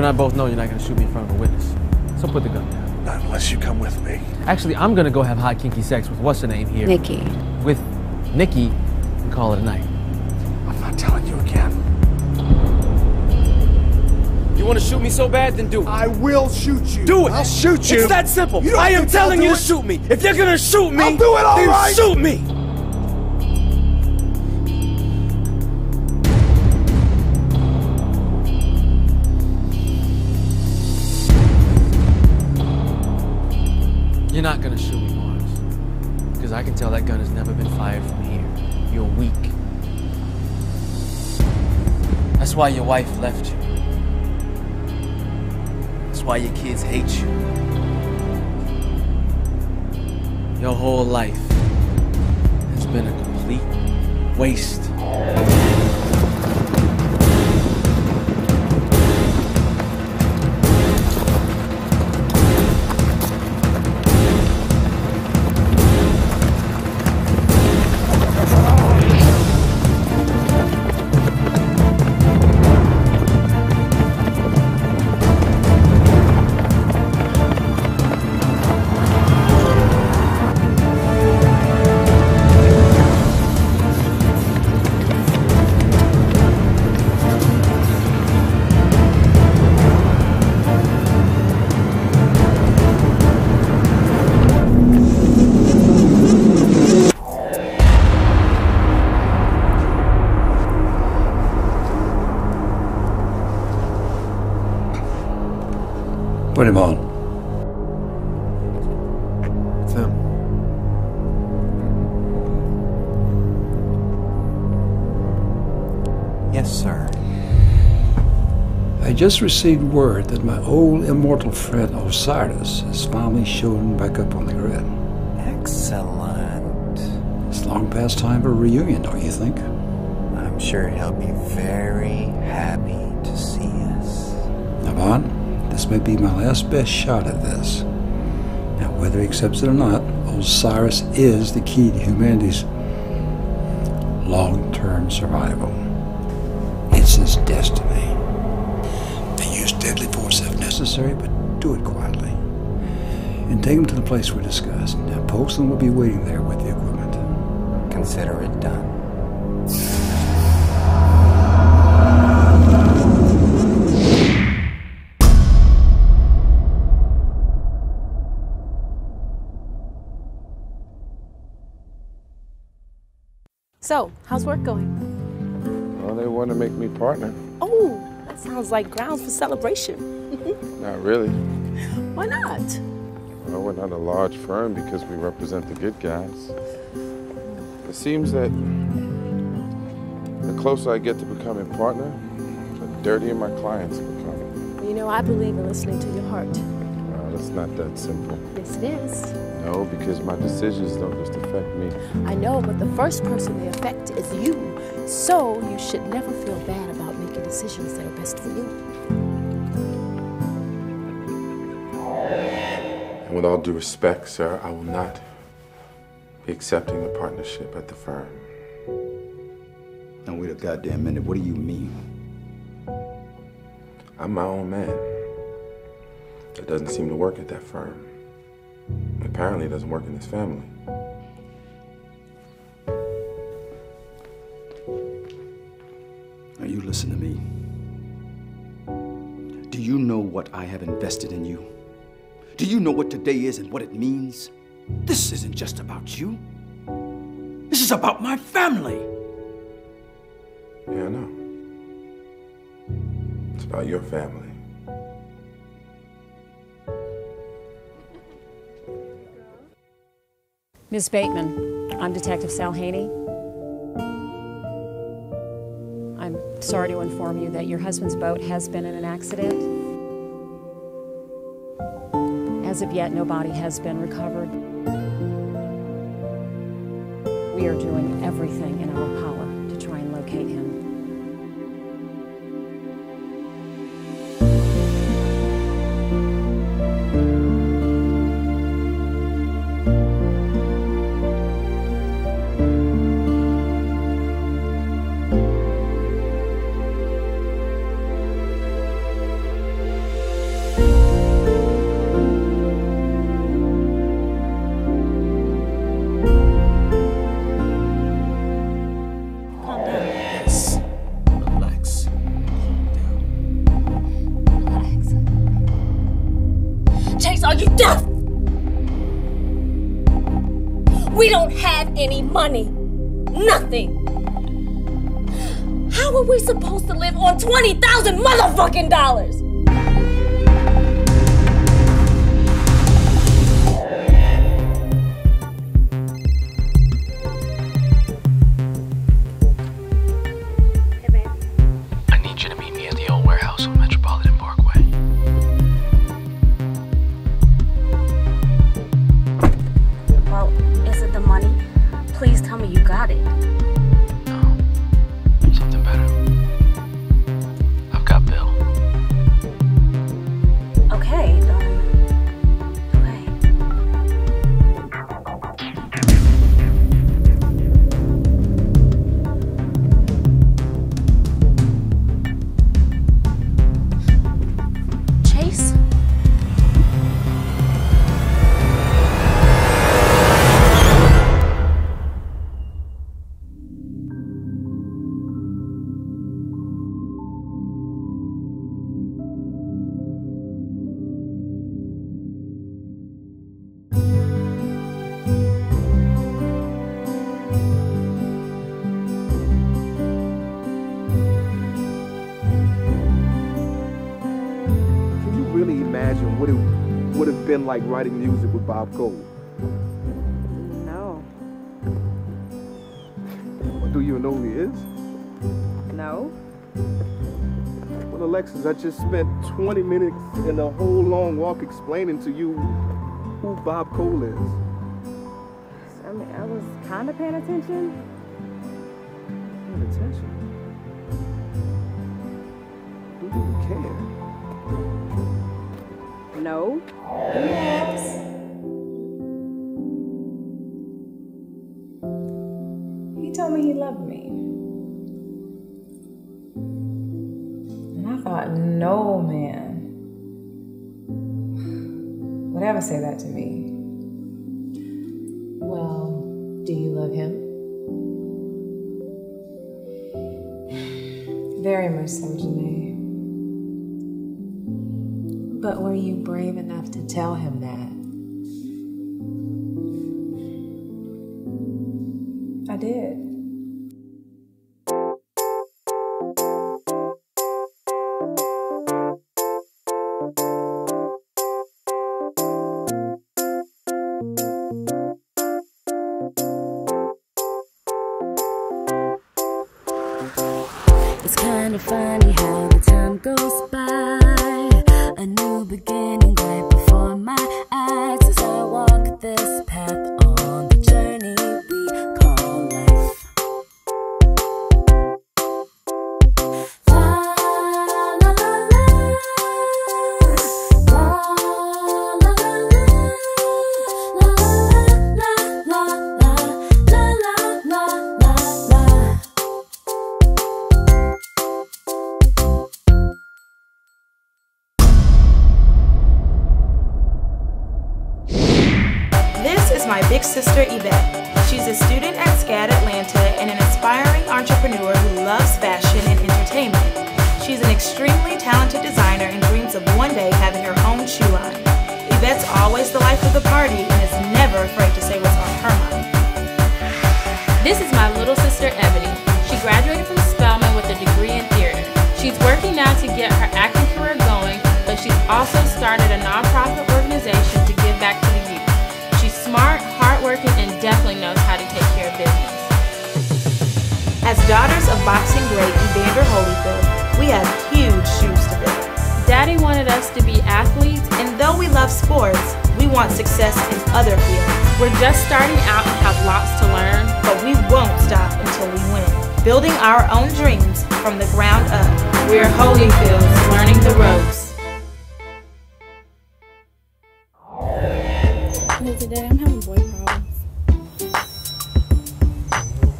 and I both know you're not going to shoot me in front of a witness. So put the gun down. Not unless you come with me. Actually, I'm going to go have hot kinky sex with what's her name here? Nikki. With Nikki and call it a night. I'm not telling you again. You want to shoot me so bad, then do it. I will shoot you. Do it. I'll shoot you. It's that simple. I am telling you to shoot me. If you're going to shoot me, I'll do it all then right. Shoot me. You're not going to shoot me, Mars. Because I can tell that gun has never been fired from here. You're weak. That's why your wife left you. That's why your kids hate you. Your whole life has been a complete waste. Put him on. It's him. Yes, sir. I just received word that my old immortal friend Osiris is finally showing back up on the grid. Excellent. It's long past time for a reunion, don't you think? I'm sure he'll be very happy to see us. Navon? This may be my last best shot at this. Now, whether he accepts it or not, Osiris is the key to humanity's long-term survival. It's his destiny. They use deadly force if necessary, but do it quietly. And take him to the place we discussed. Now, Poston will be waiting there with the equipment. Consider it done. So, how's work going? Well, they want to make me partner. Oh, that sounds like grounds for celebration. Not really. Why not? Well, we're not a large firm because we represent the good guys. It seems that the closer I get to becoming partner, the dirtier my clients become. You know, I believe in listening to your heart. No, that's not that simple. Yes, it is. No, because my decisions don't just affect me. I know, but the first person they affect is you. So you should never feel bad about making decisions that are best for you. And with all due respect, sir, I will not be accepting the partnership at the firm. Now wait a goddamn minute, what do you mean? I'm my own man. That doesn't seem to work at that firm. Apparently, it doesn't work in this family. Now, you listen to me. Do you know what I have invested in you? Do you know what today is and what it means? This isn't just about you. This is about my family. Yeah, I know. It's about your family. Ms. Bateman, I'm Detective Sal Haney. I'm sorry to inform you that your husband's boat has been in an accident. As of yet, no body has been recovered. We are doing everything in our power to try and locate him. We don't have any money. Nothing. How are we supposed to live on $20,000 motherfucking dollars? Like writing music with Bob Cole? No. Well, do you know who he is? No. Well, Alexis, I just spent 20 minutes and a whole long walk explaining to you who Bob Cole is. I mean, I was kind of paying attention. Paying attention? Do you care? No. Yes. He told me he loved me. And I thought, no man would ever say that to me. Well, do you love him? Very much so, Jenae. But were you brave enough to tell him that? I did. It's kind of funny how the time goes by. A new beginning right before my eyes as I walk this path on the journey we call life. La la la la, la la la la, la la la la, la la la la la. My big sister Yvette. She's a student at SCAD Atlanta and an aspiring entrepreneur who loves fashion and entertainment. She's an extremely talented designer and dreams of one day having her own shoe line. Yvette's always the life of the party and is never afraid to say what's on her mind. This is my little sister Ebony. She graduated from Spelman with a degree in theater. She's working now to get her acting career going, but she's also started a nonprofit organization to give back to the youth. Smart, hardworking, and definitely knows how to take care of business. As daughters of boxing great Evander Holyfield, we have huge shoes to fill. Daddy wanted us to be athletes, and though we love sports, we want success in other fields. We're just starting out and have lots to learn, but we won't stop until we win. Building our own dreams from the ground up, we're Holyfields learning the ropes. Today I'm having boy problems.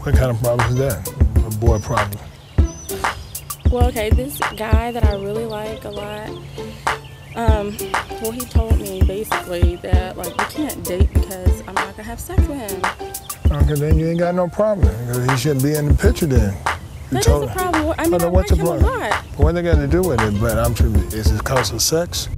What kind of problem is that? A boy problem? Well, okay, this guy that I really like a lot, well, he told me basically that, like, we can't date because I'm not gonna have sex with him. Okay, then you ain't got no problem. He shouldn't be in the picture then. That is a problem. I mean, I like him a lot. But what they got to do with it, but I'm sure, is it cause of sex?